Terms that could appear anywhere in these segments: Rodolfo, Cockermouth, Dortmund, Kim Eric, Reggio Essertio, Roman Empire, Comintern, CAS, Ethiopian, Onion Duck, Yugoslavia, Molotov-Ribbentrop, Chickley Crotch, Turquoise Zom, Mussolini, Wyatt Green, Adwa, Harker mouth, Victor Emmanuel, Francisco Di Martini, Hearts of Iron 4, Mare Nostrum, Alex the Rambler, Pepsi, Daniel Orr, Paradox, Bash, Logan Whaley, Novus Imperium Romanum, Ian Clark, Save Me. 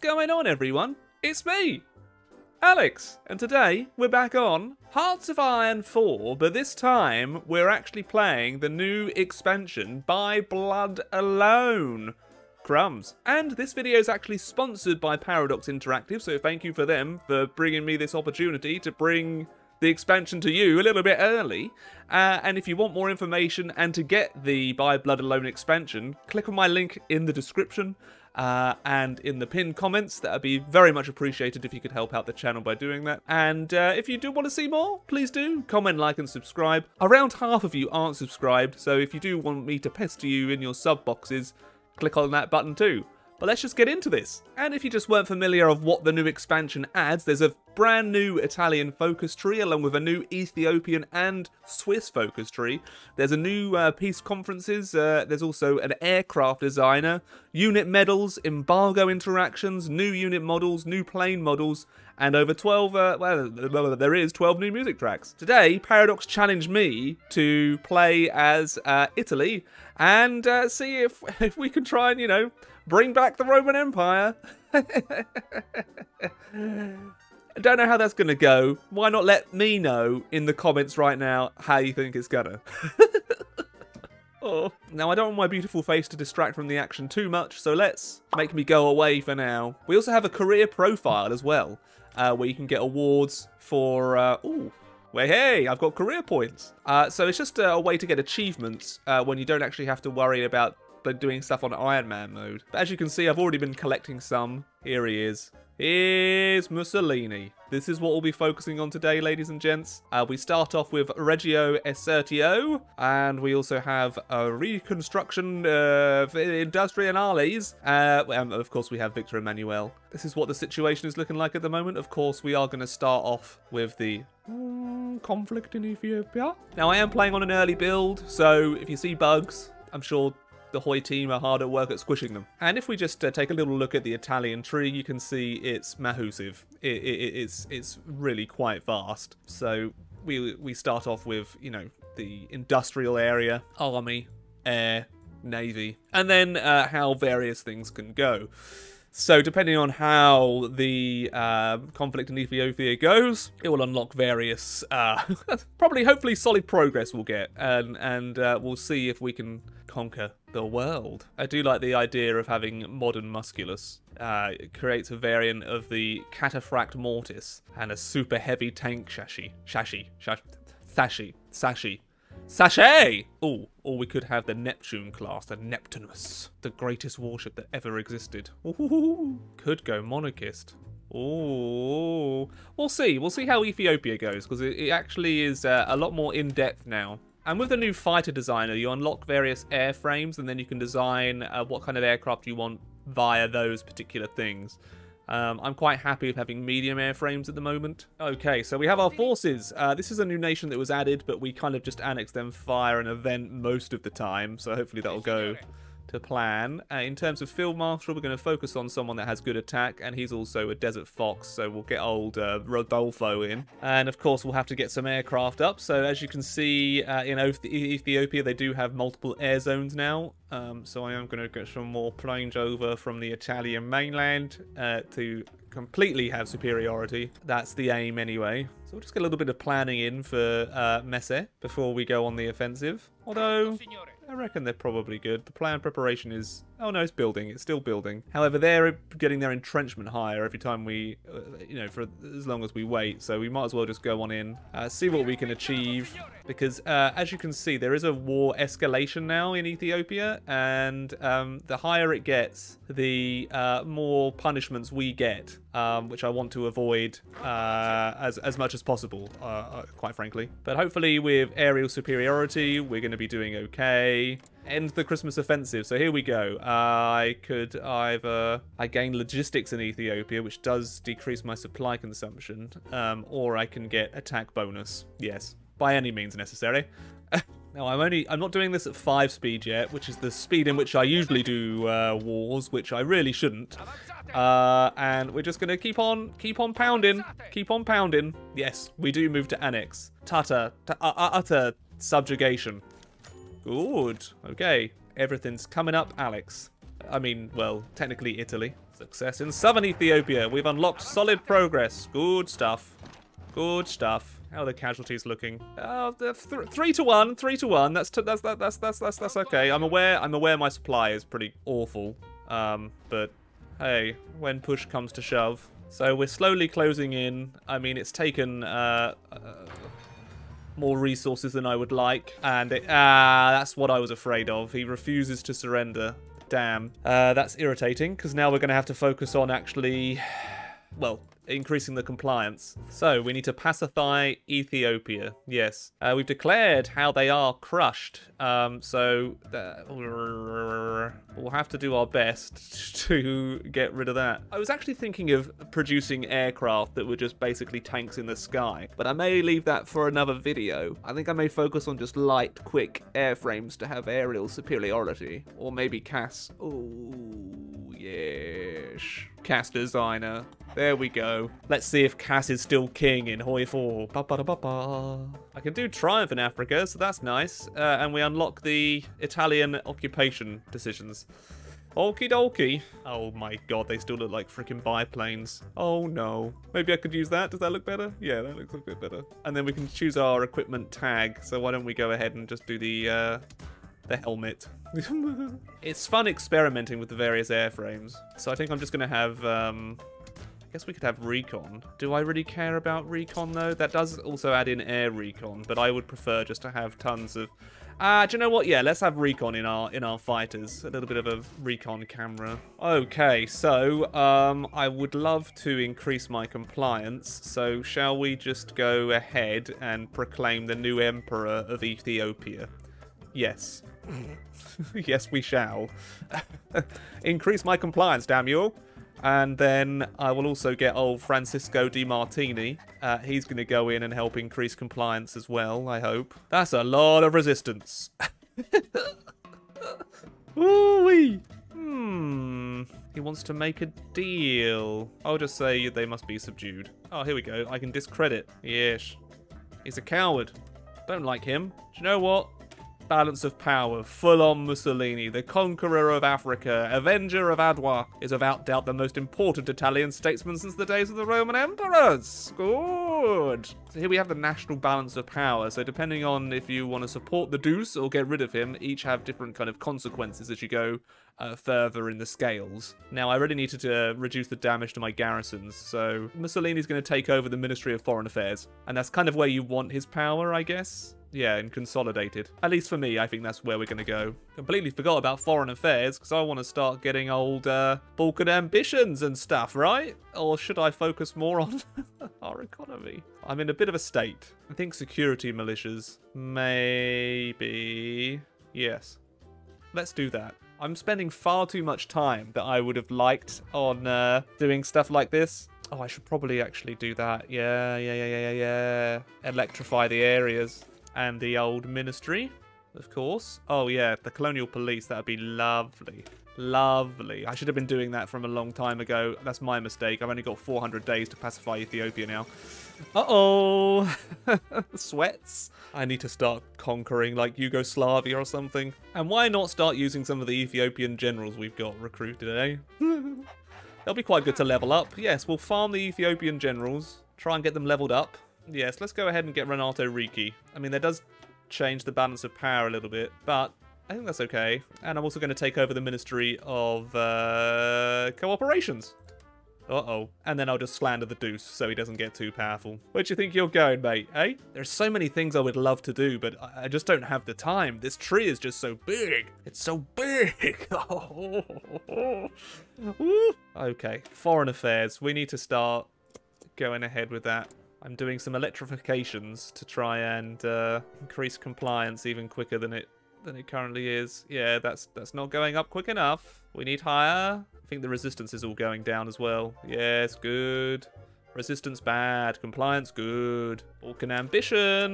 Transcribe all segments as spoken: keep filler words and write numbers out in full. going on, everyone? It's me, Alex, and today we're back on Hearts of Iron four, but this time we're actually playing the new expansion, By Blood Alone. Crumbs. And this video is actually sponsored by Paradox Interactive, so thank you for them for bringing me this opportunity to bring the expansion to you a little bit early. Uh, and if you want more information and to get the By Blood Alone expansion, click on my link in the description uh, and in the pinned comments. That would be very much appreciated if you could help out the channel by doing that. And uh, if you do want to see more, please do comment, like, and subscribe. Around half of you aren't subscribed, so if you do want me to pester you in your sub boxes, click on that button too. But let's just get into this. And if you just weren't familiar of what the new expansion adds, there's a brand new Italian focus tree along with a new Ethiopian and Swiss focus tree. There's a new uh, peace conferences, uh, there's also an aircraft designer, unit medals, embargo interactions, new unit models, new plane models, and over twelve, uh, well, there is twelve new music tracks. Today, Paradox challenged me to play as uh, Italy and uh, see if, if we can try and, you know, bring back the Roman Empire. I don't know how that's going to go. Why not let me know in the comments right now how you think it's gonna. Oh. Now, I don't want my beautiful face to distract from the action too much, so let's make me go away for now. We also have a career profile as well, uh, where you can get awards for... Uh, ooh, well, hey, I've got career points. Uh, so it's just a way to get achievements uh, when you don't actually have to worry about doing stuff on Iron Man mode. But as you can see, I've already been collecting some. Here he is. Here's Mussolini. This is what we'll be focusing on today, ladies and gents. Uh, we start off with Reggio Essertio, and we also have a reconstruction of industriales. Uh, and of course, we have Victor Emmanuel. This is what the situation is looking like at the moment. Of course, we are going to start off with the mm, conflict in Ethiopia. Now, I am playing on an early build, so if you see bugs, I'm sure the Hoi team are hard at work at squishing them. And if we just uh, take a little look at the Italian tree, you can see it's massive. It, it, it's it's really quite vast. So we we start off with, you know, the industrial area, army, air, navy, and then uh, how various things can go. So depending on how the uh, conflict in Ethiopia goes, it will unlock various, uh, probably, hopefully, solid progress we'll get, and and uh, we'll see if we can conquer the world. I do like the idea of having modern musculus. Uh, it creates a variant of the cataphract mortis and a super heavy tank shashi, shashi, shashi, sashi, sashi. Sachet! Oh, or we could have the Neptune class, the Neptunus, the greatest warship that ever existed. Ooh, could go monarchist. Oh, we'll see. We'll see how Ethiopia goes, because it, it actually is uh, a lot more in-depth now. And with the new fighter designer, you unlock various airframes, and then you can design uh, what kind of aircraft you want via those particular things. Um, I'm quite happy with having medium airframes at the moment. Okay, so we have our forces. Uh, this is a new nation that was added, but we kind of just annex them via an event most of the time, so hopefully that'll go to plan. Uh, in terms of Field Marshal, we're going to focus on someone that has good attack, and he's also a Desert Fox, so we'll get old uh, Rodolfo in. And of course, we'll have to get some aircraft up. So as you can see, uh, in Ethiopia, they do have multiple air zones now. Um, so I am going to get some more planes over from the Italian mainland uh, to completely have superiority. That's the aim anyway. So we'll just get a little bit of planning in for uh, Messe before we go on the offensive. Although, I reckon they're probably good. The plan preparation is... Oh no, it's building. It's still building. However, they're getting their entrenchment higher every time we... Uh, you know, for as long as we wait. So we might as well just go on in. Uh, see what we can achieve. Because uh, as you can see, there is a war escalation now in Ethiopia. And um, the higher it gets, the uh, more punishments we get. Um, which I want to avoid uh, as, as much as possible, uh, quite frankly. But hopefully with aerial superiority, we're going to be doing okay. End the Christmas offensive. So here we go. Uh, I could either... I gain logistics in Ethiopia, which does decrease my supply consumption, um, or I can get attack bonus. Yes, by any means necessary. Now, I'm only, I'm not doing this at five speed yet, which is the speed in which I usually do uh, wars, which I really shouldn't. Uh, and we're just going to keep on, keep on pounding, keep on pounding. Yes, we do move to annex. Tata, ta uh, utter subjugation. Good. Okay. Everything's coming up, Alex. I mean, well, technically Italy. Success in southern Ethiopia. We've unlocked solid progress. Good stuff. Good stuff. How are the casualties looking? Oh, th three to one. Three to one. That's t that's that, that's that's that's that's okay. I'm aware. I'm aware my supply is pretty awful. Um, but hey, when push comes to shove. So we're slowly closing in. I mean, it's taken uh, uh, more resources than I would like, and it, ah, that's what I was afraid of. He refuses to surrender. Damn, uh, that's irritating, because now we're going to have to focus on actually, well, increasing the compliance. So we need to pacify Ethiopia. Yes, uh, we've declared how they are crushed. Um, so uh, we'll have to do our best to get rid of that. I was actually thinking of producing aircraft that were just basically tanks in the sky, but I may leave that for another video. I think I may focus on just light, quick airframes to have aerial superiority, or maybe C A S. Oh yes, C A S designer. There we go. Let's see if C A S is still king in Hoi four. Ba -ba -da -ba -ba. I can do Triumph in Africa, so that's nice. Uh, and we unlock the Italian occupation decisions. Okie dokie. Oh my god, they still look like freaking biplanes. Oh no. Maybe I could use that. Does that look better? Yeah, that looks a bit better. And then we can choose our equipment tag. So why don't we go ahead and just do the... Uh... the helmet. It's fun experimenting with the various airframes. So I think I'm just going to have, um, I guess we could have recon. Do I really care about recon though? That does also add in air recon, but I would prefer just to have tons of, ah, uh, do you know what? Yeah, let's have recon in our, in our fighters. A little bit of a recon camera. Okay, so um, I would love to increase my compliance. So shall we just go ahead and proclaim the new emperor of Ethiopia? Yes. Yes, we shall. Increase my compliance, damn you. And then I will also get old Francisco Di Martini. Uh, he's going to go in and help increase compliance as well, I hope. That's a lot of resistance. Ooh-wee. Hmm. He wants to make a deal. I'll just say they must be subdued. Oh, here we go. I can discredit. Yes. He's a coward. Don't like him. Do you know what? Balance of power, full-on Mussolini, the conqueror of Africa, avenger of Adwa, is without doubt the most important Italian statesman since the days of the Roman emperors. Good. So here we have the national balance of power. So depending on if you want to support the Deuce or get rid of him, each have different kind of consequences as you go uh, further in the scales. Now, I really needed to uh, reduce the damage to my garrisons. So Mussolini's going to take over the Ministry of Foreign Affairs. And that's kind of where you want his power, I guess. Yeah, and consolidated. At least for me, I think that's where we're going to go. Completely forgot about foreign affairs because I want to start getting old uh, Balkan ambitions and stuff, right? Or should I focus more on our economy? I'm in a bit of a state. I think security militias. Maybe. Yes. Let's do that. I'm spending far too much time that I would have liked on uh, doing stuff like this. Oh, I should probably actually do that. Yeah, yeah, yeah, yeah, yeah. Electrify the areas. And the old ministry, of course. Oh, yeah, the colonial police. That would be lovely. Lovely. I should have been doing that from a long time ago. That's my mistake. I've only got four hundred days to pacify Ethiopia now. Uh-oh. Sweats. I need to start conquering, like, Yugoslavia or something. And why not start using some of the Ethiopian generals we've got recruited, eh? They'll be quite good to level up. Yes, we'll farm the Ethiopian generals, try and get them leveled up. Yes, let's go ahead and get Renato Ricci. I mean, that does change the balance of power a little bit, but I think that's okay. And I'm also going to take over the Ministry of uh, Cooperations. Uh-oh. And then I'll just slander the Deuce so he doesn't get too powerful. Where do you think you're going, mate, eh? There's so many things I would love to do, but I just don't have the time. This tree is just so big. It's so big. Okay, foreign affairs. We need to start going ahead with that. I'm doing some electrifications to try and uh, increase compliance even quicker than it than it currently is. Yeah, that's that's not going up quick enough. We need higher. I think the resistance is all going down as well. Yes, good. Resistance bad. Compliance good. Balkan ambition.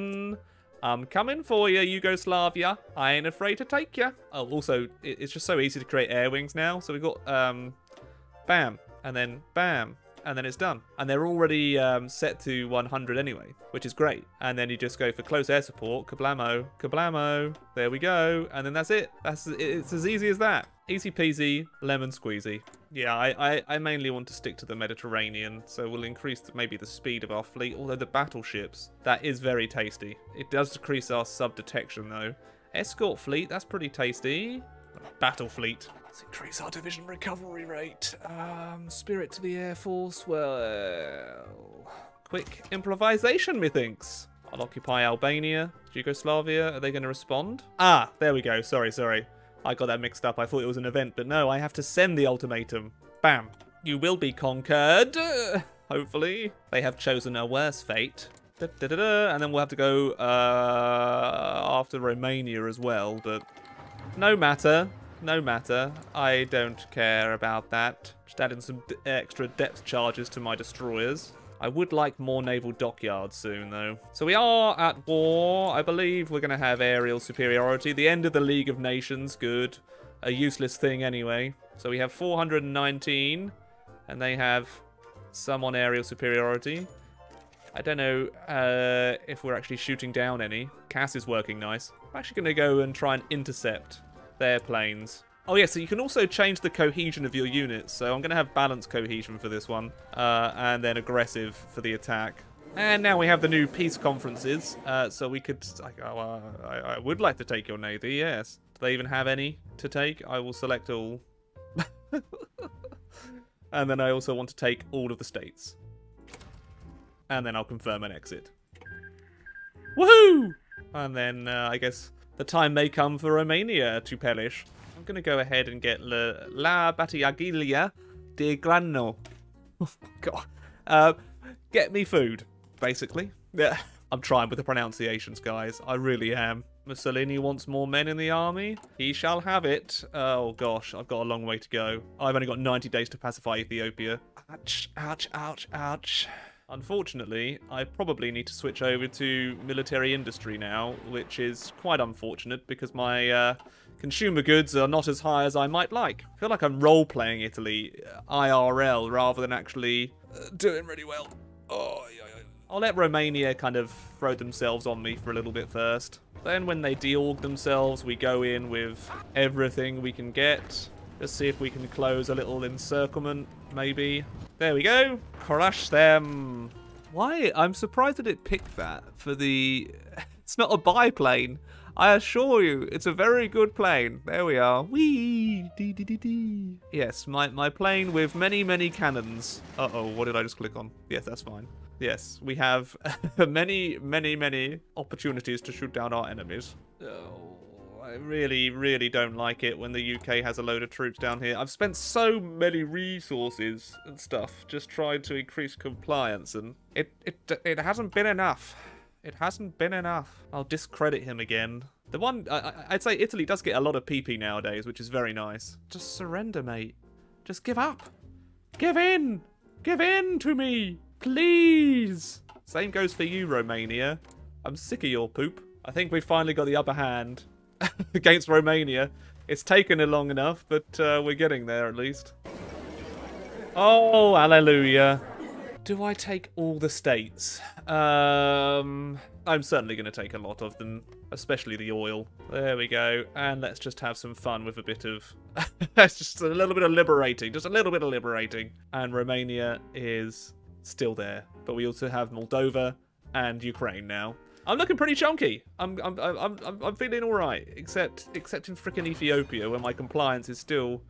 I'm coming for you, Yugoslavia. I ain't afraid to take you. Oh, also, it's just so easy to create air wings now. So we've got um, bam, and then bam. and then it's done. And they're already um, set to one hundred anyway, which is great. And then you just go for close air support, kablamo, kablamo, there we go, and then that's it. That's it's as easy as that. Easy peasy, lemon squeezy. Yeah, I, I, I mainly want to stick to the Mediterranean, so we'll increase maybe the speed of our fleet, although the battleships, that is very tasty. It does decrease our sub-detection though. Escort fleet, that's pretty tasty. Battle fleet. Let's increase our division recovery rate. Um, spirit to the Air Force, well... Quick improvisation, methinks. I'll occupy Albania, Yugoslavia, are they going to respond? Ah, there we go, sorry, sorry. I got that mixed up. I thought it was an event, but no, I have to send the ultimatum. Bam. You will be conquered. Hopefully. They have chosen a worse fate. Da, da, da, da. And then we'll have to go uh, after Romania as well, but no matter. No matter. I don't care about that. Just adding some d extra depth charges to my destroyers. I would like more naval dockyards soon, though. So we are at war. I believe we're going to have aerial superiority. The end of the League of Nations. Good. A useless thing anyway. So we have four hundred nineteen, and they have some on aerial superiority. I don't know uh, if we're actually shooting down any. Cass is working nice. I'm actually going to go and try and intercept their planes. Oh yeah, so you can also change the cohesion of your units. So I'm going to have balanced cohesion for this one, uh, and then aggressive for the attack. And now we have the new peace conferences. Uh, so we could, like, oh, uh, I, I would like to take your navy. Yes. Do they even have any to take? I will select all. And then I also want to take all of the states. And then I'll confirm an exit. Woohoo! And then uh, I guess the time may come for Romania to perish. I'm going to go ahead and get Le, La Battaglia di Grano. Oh, God. Uh, get me food, basically. Yeah. I'm trying with the pronunciations, guys. I really am. Mussolini wants more men in the army. He shall have it. Oh, gosh. I've got a long way to go. I've only got ninety days to pacify Ethiopia. Ouch, ouch, ouch, ouch. Unfortunately, I probably need to switch over to military industry now, which is quite unfortunate because my... Uh, consumer goods are not as high as I might like. I feel like I'm role-playing Italy I R L rather than actually uh, doing really well. Oh, yeah, yeah. I'll let Romania kind of throw themselves on me for a little bit first. Then when they de-org themselves, we go in with everything we can get. Just see if we can close a little encirclement, maybe. There we go. Crush them. Why? I'm surprised that it picked that for the... It's not a biplane. I assure you, it's a very good plane. There we are. Whee! Dee, dee, dee, dee. Yes, my, my plane with many, many cannons. Uh-oh, what did I just click on? Yes, that's fine. Yes, we have many, many, many opportunities to shoot down our enemies. Oh, I really, really don't like it when the U K has a load of troops down here. I've spent so many resources and stuff just trying to increase compliance, and it, it, it hasn't been enough. It hasn't been enough. I'll discredit him again. The one, I, I'd say Italy does get a lot of P P nowadays, which is very nice. Just surrender, mate. Just give up. Give in. Give in to me, please. Same goes for you, Romania. I'm sick of your poop. I think we finally got the upper hand against Romania. It's taken long enough, but uh, we're getting there at least. Oh, hallelujah. Do I take all the states? Um, I'm certainly going to take a lot of them, especially the oil. There we go. And let's just have some fun with a bit of... That's just a little bit of liberating. Just a little bit of liberating. And Romania is still there. But we also have Moldova and Ukraine now. I'm looking pretty chunky. I'm I'm I'm I'm, I'm feeling all right, except except in frickin' Ethiopia, where my compliance is still...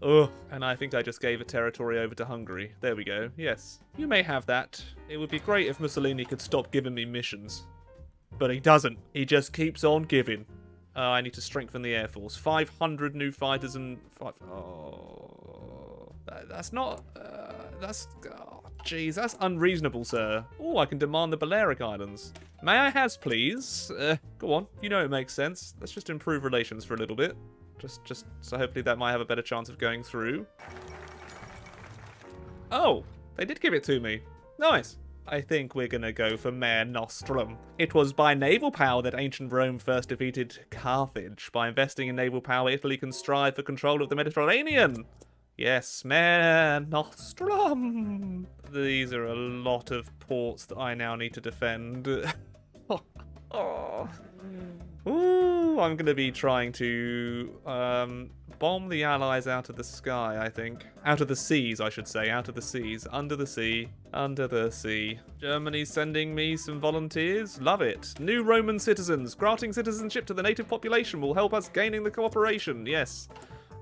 Ugh. And I think I just gave a territory over to Hungary. There we go. Yes. You may have that. It would be great if Mussolini could stop giving me missions. But he doesn't. He just keeps on giving. Uh, I need to strengthen the Air Force. five hundred new fighters and... Five... Oh... That, that's not... Uh, that's... Oh, jeez. That's unreasonable, sir. Oh, I can demand the Balearic Islands. May I has, please? Uh, go on. You know it makes sense. Let's just improve relations for a little bit. Just, just, so hopefully that might have a better chance of going through. Oh, they did give it to me. Nice. I think we're going to go for Mare Nostrum. It was by naval power that ancient Rome first defeated Carthage. By investing in naval power, Italy can strive for control of the Mediterranean. Yes, Mare Nostrum. These are a lot of ports that I now need to defend. oh, oh. Ooh, I'm going to be trying to um, bomb the Allies out of the sky, I think. Out of the seas, I should say. Out of the seas. Under the sea. Under the sea. Germany's sending me some volunteers. Love it. New Roman citizens. Granting citizenship to the native population will help us gaining the cooperation. Yes.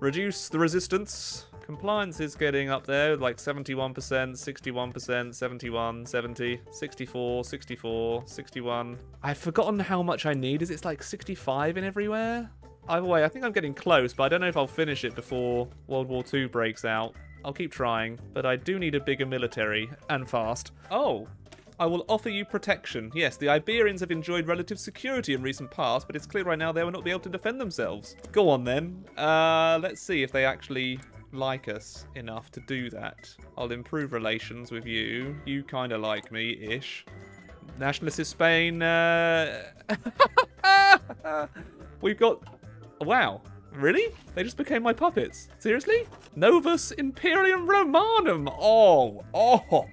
Reduce the resistance. Compliance is getting up there, like seventy-one percent, sixty-one percent, seventy-one, seventy, sixty-four, sixty-four, sixty-one. I've forgotten how much I need. Is it's like sixty-five in everywhere? Either way, I think I'm getting close, but I don't know if I'll finish it before World War Two breaks out. I'll keep trying, but I do need a bigger military, and fast. Oh! I will offer you protection. Yes, the Iberians have enjoyed relative security in recent past, but it's clear right now they will not be able to defend themselves. Go on then. Uh, let's see if they actually like us enough to do that. I'll improve relations with you. You kind of like me-ish. Nationalist is Spain. Uh... We've got... Wow. Really? They just became my puppets. Seriously? Novus Imperium Romanum. Oh. Oh.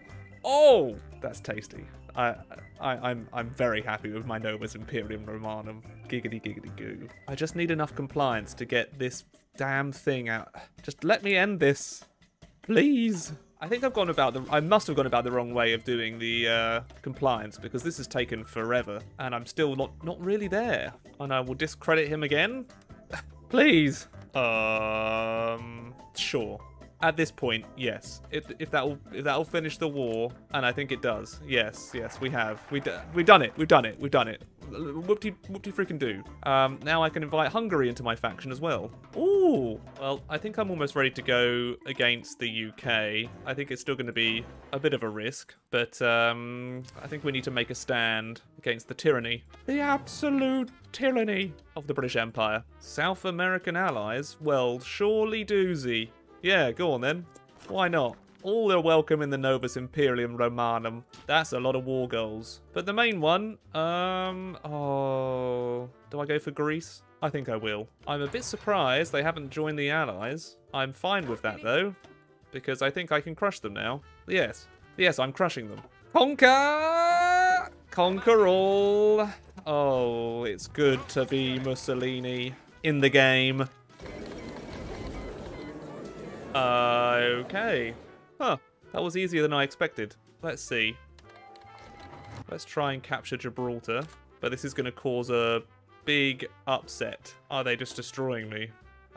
Oh. That's tasty. I, I, I'm, I'm very happy with my Novus Imperium Romanum. Giggity giggity goo. I just need enough compliance to get this damn thing out. Just let me end this, please. I think I've gone about the. I must have gone about the wrong way of doing the uh, compliance because this has taken forever, and I'm still not, not really there. And I will discredit him again, please. Um, sure. At this point, yes. If if that'll if that'll finish the war, and I think it does. Yes, yes, we have. We do, we've done it. We've done it. We've done it. Whoopty whoopty freaking do. Um, now I can invite Hungary into my faction as well. Ooh. Well, I think I'm almost ready to go against the U K. I think it's still going to be a bit of a risk, but um, I think we need to make a stand against the tyranny, the absolute tyranny of the British Empire. South American allies? Well, surely doozy. Yeah, go on then. Why not? All are welcome in the Novus Imperium Romanum. That's a lot of war goals. But the main one, um, oh, do I go for Greece? I think I will. I'm a bit surprised they haven't joined the Allies. I'm fine with that though, because I think I can crush them now. Yes, yes, I'm crushing them. Conquer! Conquer all. Oh, it's good to be Mussolini in the game. Uh, okay. Huh. That was easier than I expected. Let's see. Let's try and capture Gibraltar. But this is going to cause a big upset. Are they just destroying me?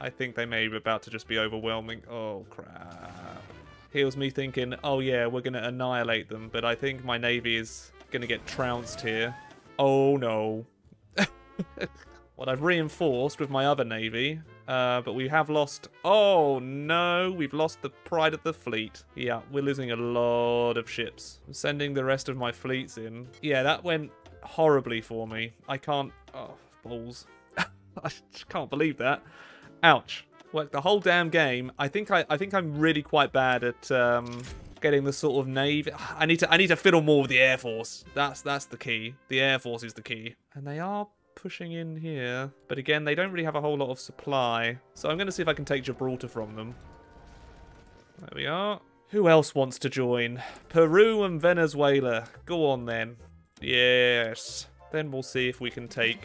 I think they may be about to just be overwhelming. Oh, crap. Here's me thinking, oh yeah, we're going to annihilate them. But I think my navy is going to get trounced here. Oh, no. What I've reinforced with my other navy... Uh, but we have lost... Oh, no. We've lost the pride of the fleet. Yeah, we're losing a lot of ships. I'm sending the rest of my fleets in. Yeah, that went horribly for me. I can't... Oh, balls. I just can't believe that. Ouch. Worked the whole damn game. I think, I, I think I'm really quite bad at... Um... Getting the sort of navy. I need to. I need to fiddle more with the air force. That's that's the key. The air force is the key. And they are pushing in here, but again, they don't really have a whole lot of supply. So I'm going to see if I can take Gibraltar from them. There we are. Who else wants to join? Peru and Venezuela. Go on then. Yes. Then we'll see if we can take.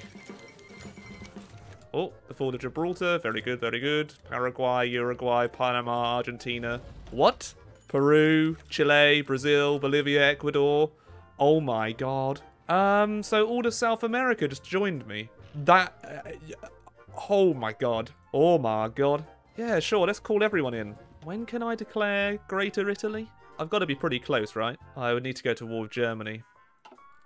Oh, the fall of Gibraltar. Very good. Very good. Paraguay, Uruguay, Panama, Argentina. What? Peru, Chile, Brazil, Bolivia, Ecuador. Oh my God. Um, so all of South America just joined me. That, uh, oh my God. Oh my God. Yeah, sure, let's call everyone in. When can I declare Greater Italy? I've got to be pretty close, right? I would need to go to war with Germany.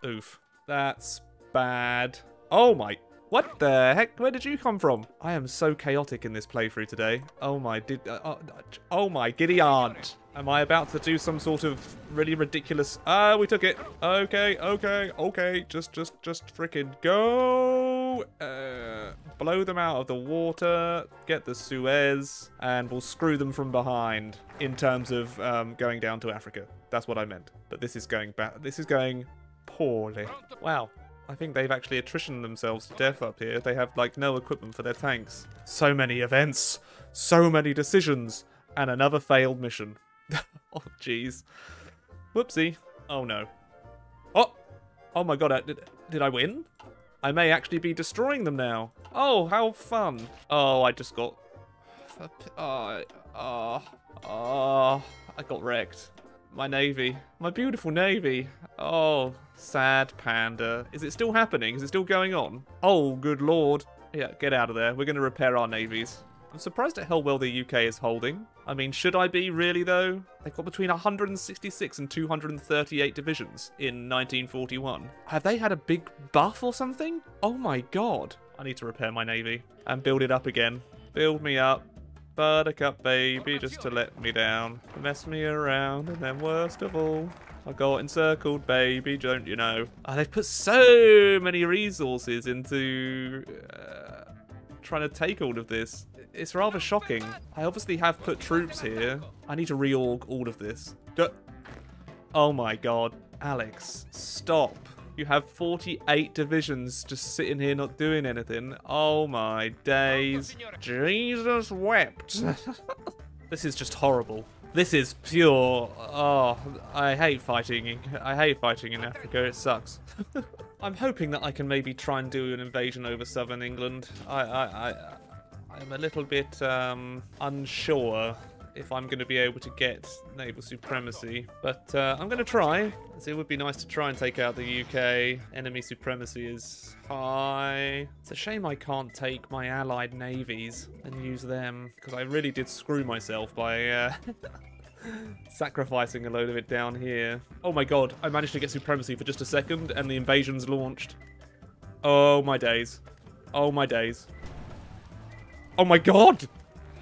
Oof. That's bad. Oh my, what the heck? Where did you come from? I am so chaotic in this playthrough today. Oh my, did, uh, uh, oh my giddy aunt. Am I about to do some sort of really ridiculous... Ah, uh, we took it. Okay, okay, okay. Just, just, just frickin' go. Uh, blow them out of the water. Get the Suez. And we'll screw them from behind in terms of um, going down to Africa. That's what I meant. But this is going ba- This is going poorly. Wow. I think they've actually attritioned themselves to death up here. They have, like, no equipment for their tanks. So many events. So many decisions. And another failed mission. Oh, jeez. Whoopsie. Oh, no. Oh! Oh my god, I, did, did I win? I may actually be destroying them now. Oh, how fun. Oh, I just got... Oh, oh, oh, I got wrecked. My navy. My beautiful navy. Oh, sad panda. Is it still happening? Is it still going on? Oh, good lord. Yeah, get out of there. We're going to repair our navies. I'm surprised at how well the U K is holding. I mean, should I be really, though? They got between one hundred sixty-six and two hundred thirty-eight divisions in nineteen forty-one. Have they had a big buff or something? Oh my god. I need to repair my navy and build it up again. Build me up, buttercup baby, just to let me down. Mess me around, and then worst of all, I got encircled, baby, don't you know? Oh, they've put so many resources into uh, trying to take all of this. It's rather shocking. I obviously have put troops here. I need to reorg all of this. D oh my god. Alex, stop. You have forty-eight divisions just sitting here not doing anything. Oh my days. Jesus wept. This is just horrible. This is pure... Oh, I hate fighting. I hate fighting in Africa. It sucks. I'm hoping that I can maybe try and do an invasion over southern England. I... I... I I'm a little bit um, unsure if I'm going to be able to get naval supremacy, but uh, I'm going to try. So it would be nice to try and take out the U K. Enemy supremacy is high. It's a shame I can't take my allied navies and use them, because I really did screw myself by uh, sacrificing a load of it down here. Oh my god, I managed to get supremacy for just a second and the invasion's launched. Oh my days. Oh my days. Oh my god!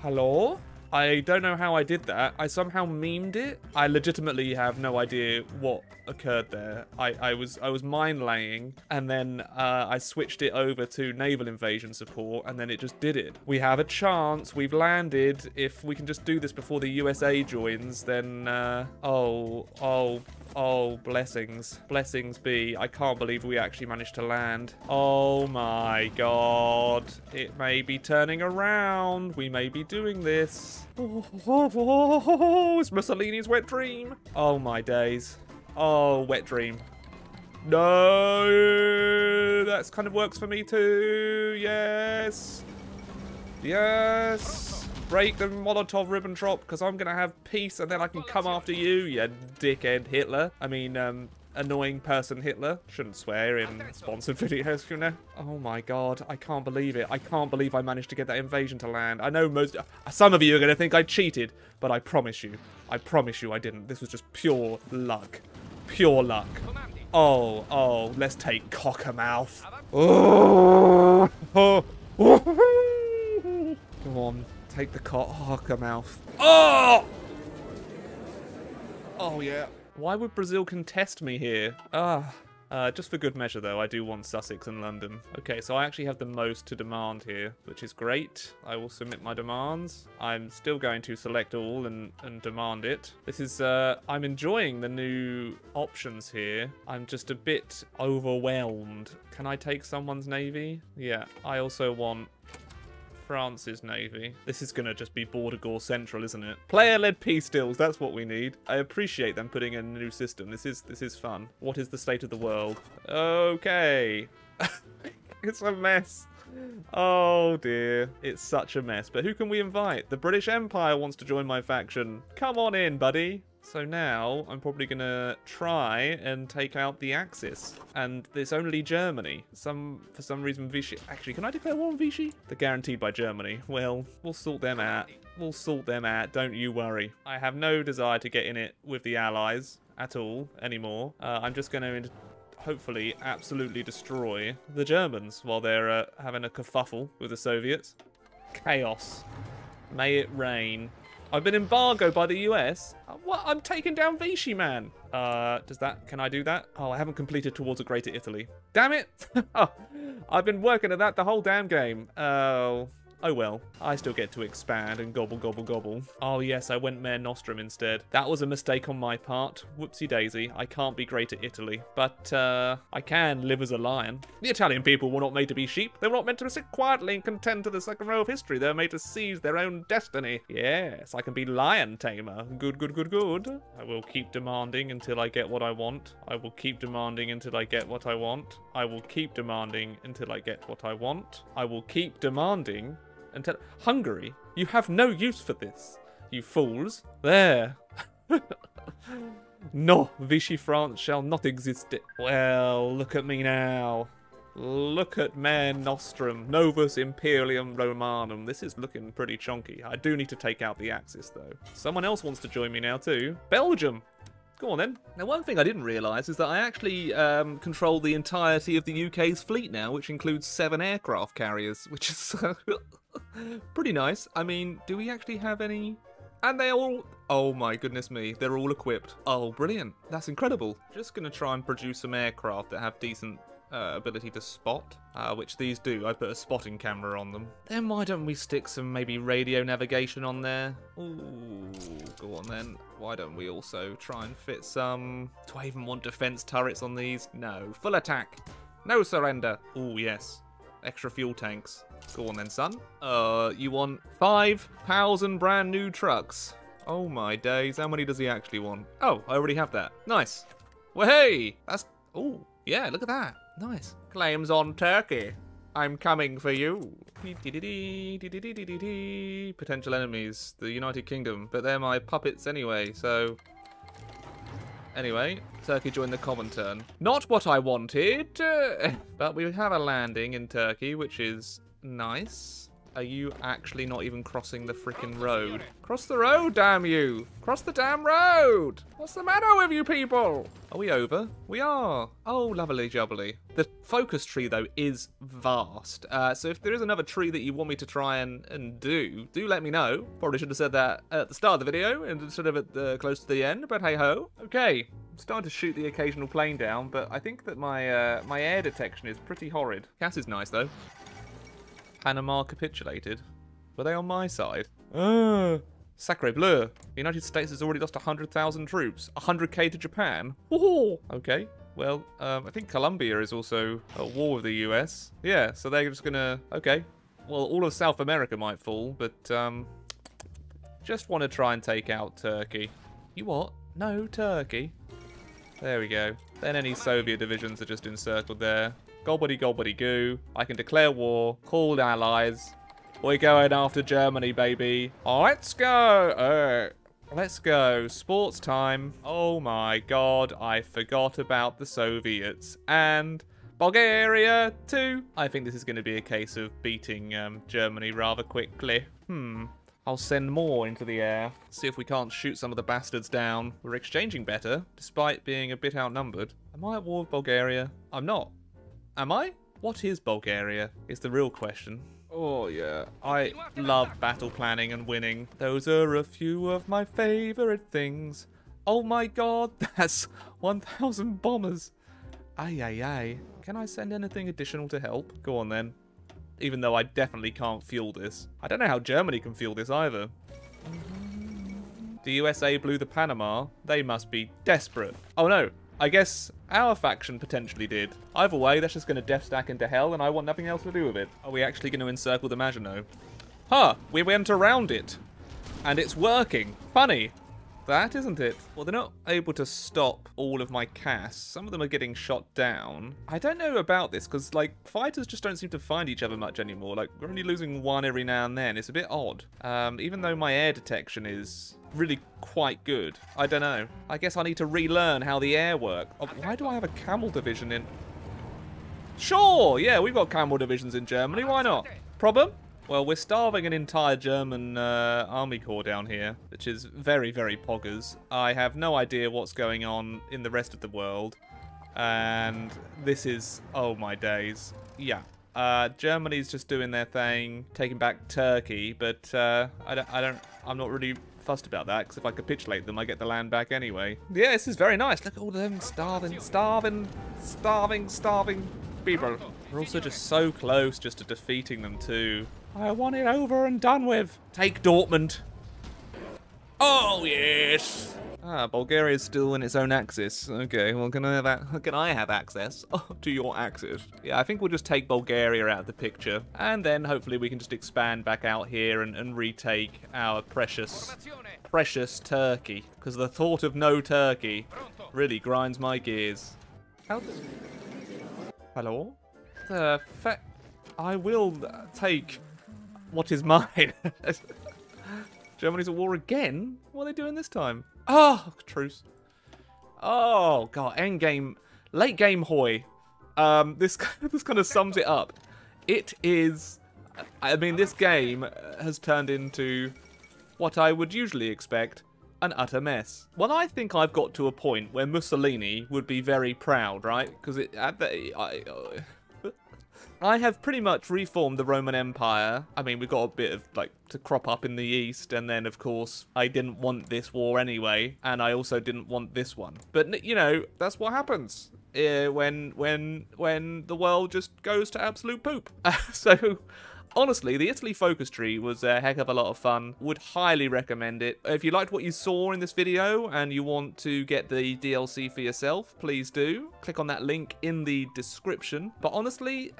Hello? I don't know how I did that. I somehow memed it. I legitimately have no idea what occurred there. I, I was I was mind laying, and then uh, I switched it over to naval invasion support, and then it just did it. We have a chance. We've landed. If we can just do this before the U S A joins, then... Uh, oh, oh... Oh, blessings. Blessings be. I can't believe we actually managed to land. Oh my god. It may be turning around. We may be doing this. Oh, oh, oh, oh, oh. It's Mussolini's wet dream. Oh my days. Oh, wet dream. No! That's kind of works for me too. Yes. Yes. Break the Molotov-Ribbentrop, because I'm going to have peace and then I can come after you, you dickhead Hitler. I mean, um, annoying person Hitler. Shouldn't swear in sponsored videos, you know. Oh my god, I can't believe it. I can't believe I managed to get that invasion to land. I know most, uh, some of you are going to think I cheated, but I promise you, I promise you I didn't. This was just pure luck. Pure luck. Oh, oh, let's take Cockermouth. Oh, oh, oh. Come on. Take the cot, Harker mouth. Oh! Oh, yeah. Why would Brazil contest me here? Ah. Uh, just for good measure, though, I do want Sussex and London. Okay, so I actually have the most to demand here, which is great. I will submit my demands. I'm still going to select all and, and demand it. This is... Uh, I'm enjoying the new options here. I'm just a bit overwhelmed. Can I take someone's navy? Yeah, I also want... France's navy. This is going to just be border gore central, isn't it? Player-led peace deals, that's what we need. I appreciate them putting in a new system. This is this is fun. What is the state of the world? Okay. It's a mess. Oh dear. It's such a mess. But who can we invite? The British Empire wants to join my faction. Come on in, buddy. So now I'm probably going to try and take out the Axis. And there's only Germany. Some For some reason, Vichy... Actually, can I declare war on Vichy? They're guaranteed by Germany. Well, we'll sort them out. We'll sort them out. Don't you worry. I have no desire to get in it with the Allies at all anymore. Uh, I'm just going to... hopefully absolutely destroy the Germans while they're uh, having a kerfuffle with the Soviets. Chaos. May it rain. I've been embargoed by the U S. What? I'm taking down Vichy, man. Uh, does that... Can I do that? Oh, I haven't completed towards a greater Italy. Damn it. Oh, I've been working at that the whole damn game. Oh, Oh well, I still get to expand and gobble gobble gobble. Oh yes, I went Mare Nostrum instead. That was a mistake on my part. Whoopsie daisy, I can't be great at Italy. But uh, I can live as a lion. The Italian people were not made to be sheep. They were not meant to sit quietly and contend to the second row of history. They were made to seize their own destiny. Yes, I can be lion tamer. Good, good, good, good. I will keep demanding until I get what I want. I will keep demanding until I get what I want. I will keep demanding until I get what I want. I will keep demanding until... Hungary, you have no use for this, you fools. There. No, Vichy France shall not exist. Well, look at me now. Look at Mare Nostrum, Novus Imperium Romanum. This is looking pretty chonky. I do need to take out the Axis, though. Someone else wants to join me now, too. Belgium! Go on, then. Now, one thing I didn't realise is that I actually um, control the entirety of the U K's fleet now, which includes seven aircraft carriers, which is pretty nice. I mean, do we actually have any... And they all... Oh my goodness me, they're all equipped. Oh, brilliant. That's incredible. Just going to try and produce some aircraft that have decent... Uh, ability to spot, uh, which these do. I put a spotting camera on them. Then why don't we stick some maybe radio navigation on there? Ooh, go on then. Why don't we also try and fit some... Do I even want defense turrets on these? No. Full attack. No surrender. Ooh, yes. Extra fuel tanks. Go on then, son. Uh, you want five thousand brand new trucks. Oh my days. How many does he actually want? Oh, I already have that. Nice. Well, hey! That's... Ooh, yeah, look at that. Nice. Claims on Turkey. I'm coming for you. Potential enemies. The United Kingdom. But they're my puppets anyway, so... Anyway, Turkey joined the Comintern. Not what I wanted! But we have a landing in Turkey, which is nice. Are you actually not even crossing the frickin' road? Cross the road, damn you! Cross the damn road! What's the matter with you people? Are we over? We are. Oh, lovely jubbly. The focus tree, though, is vast. Uh, so if there is another tree that you want me to try and, and do, do let me know. Probably should have said that at the start of the video and sort of at the, close to the end, but hey-ho. Okay. I'm starting to shoot the occasional plane down, but I think that my, uh, my air detection is pretty horrid. Cass is nice, though. Panama capitulated. Were they on my side? Uh, Sacre bleu. The United States has already lost one hundred thousand troops. one hundred K to Japan. Woohoo! Okay. Well, um, I think Colombia is also at war with the U S. Yeah, so they're just gonna... Okay. Well, all of South America might fall, but... Um, just want to try and take out Turkey. You what? No, Turkey. There we go. Then any Soviet divisions are just encircled there. Gobbity gobbity goo. I can declare war. Call allies. We're going after Germany, baby. Oh, let's go. Uh, let's go. Sports time. Oh my god. I forgot about the Soviets. And Bulgaria too. I think this is going to be a case of beating um, Germany rather quickly. Hmm. I'll send more into the air. See if we can't shoot some of the bastards down. We're exchanging better, despite being a bit outnumbered. Am I at war with Bulgaria? I'm not. Am I? What is Bulgaria? Is the real question. Oh, yeah. I love battle planning and winning. Those are a few of my favourite things. Oh my god, that's one thousand bombers. Aye, aye, aye. Can I send anything additional to help? Go on then. Even though I definitely can't fuel this. I don't know how Germany can fuel this either. The U S A blew the Panama. They must be desperate. Oh no. I guess our faction potentially did. Either way, that's just going to death stack into hell, and I want nothing else to do with it. Are we actually going to encircle the Maginot? Huh, we went around it. And it's working. Funny. That isn't it. Well, they're not able to stop all of my casts. Some of them are getting shot down. I don't know about this, because, like, fighters just don't seem to find each other much anymore. Like, we're only losing one every now and then. It's a bit odd. Um, even though my air detection is... really quite good. I don't know. I guess I need to relearn how the air work. Oh, why do I have a camel division in... Sure! Yeah, we've got camel divisions in Germany. Why not? Problem? Well, we're starving an entire German uh, army corps down here, which is very, very poggers. I have no idea what's going on in the rest of the world. And this is... Oh, my days. Yeah. Uh, Germany's just doing their thing, taking back Turkey, but uh, I don't, I don't... I'm not really... fussed about that, because if I capitulate them, I get the land back anyway. Yeah, this is very nice. Look at all them starving, starving, starving, starving people. We're also just so close just to defeating them too. I want it over and done with. Take Dortmund. Oh, yes. Ah, Bulgaria's still in its own axis. Okay, well, can I have, a can I have access to your axis? Yeah, I think we'll just take Bulgaria out of the picture, and then hopefully we can just expand back out here and, and retake our precious, precious Turkey. Because the thought of no Turkey really grinds my gears. How Hello? The fa I will take what is mine. Germany's at war again? What are they doing this time? Oh, truce. Oh, God. End game. Late game hoy. Um, this, this kind of sums it up. It is... I mean, this game has turned into what I would usually expect, an utter mess. Well, I think I've got to a point where Mussolini would be very proud, right? Because it... At the, I, uh, I have pretty much reformed the Roman Empire. I mean, we've got a bit of, like, to crop up in the east, and then, of course, I didn't want this war anyway, and I also didn't want this one. But, you know, that's what happens uh, when, when, when the world just goes to absolute poop. So... Honestly, the Italy focus tree was a heck of a lot of fun. Would highly recommend it. If you liked what you saw in this video and you want to get the D L C for yourself, please do. Click on that link in the description. But honestly,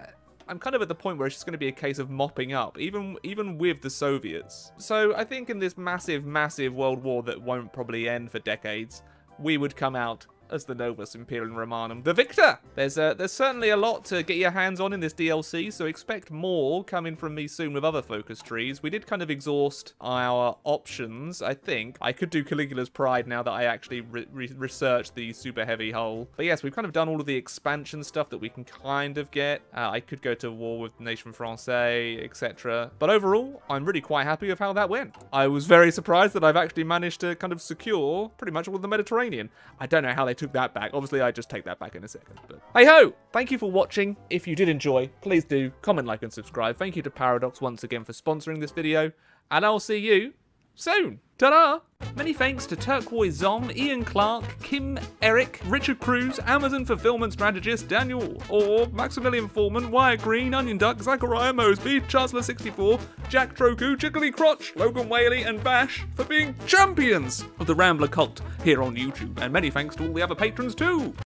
I'm kind of at the point where it's just going to be a case of mopping up, even even with the Soviets. So I think in this massive, massive world war that won't probably end for decades, we would come out as the Novus Imperium Romanum, the victor! There's uh, there's certainly a lot to get your hands on in this D L C, so expect more coming from me soon with other focus trees. We did kind of exhaust our options, I think. I could do Caligula's Pride now that I actually re re researched the super heavy hull. But yes, we've kind of done all of the expansion stuff that we can kind of get. Uh, I could go to war with the nation Francais, et cetera. But overall, I'm really quite happy with how that went. I was very surprised that I've actually managed to kind of secure pretty much all of the Mediterranean. I don't know how they took that back. Obviously, I just take that back in a second. But hey ho! Thank you for watching. If you did enjoy, please do comment, like, and subscribe. Thank you to Paradox once again for sponsoring this video, and I'll see you soon. Ta-da! Many thanks to Turquoise Zom, Ian Clark, Kim Eric, Richard Cruz, Amazon Fulfillment Strategist, Daniel Orr, Maximilian Foreman, Wyatt Green, Onion Duck, Zachariah Mosby, Chancellor sixty-four, Jack Troku, Chickley Crotch, Logan Whaley, and Bash for being champions of the Rambler cult here on YouTube. And many thanks to all the other patrons too!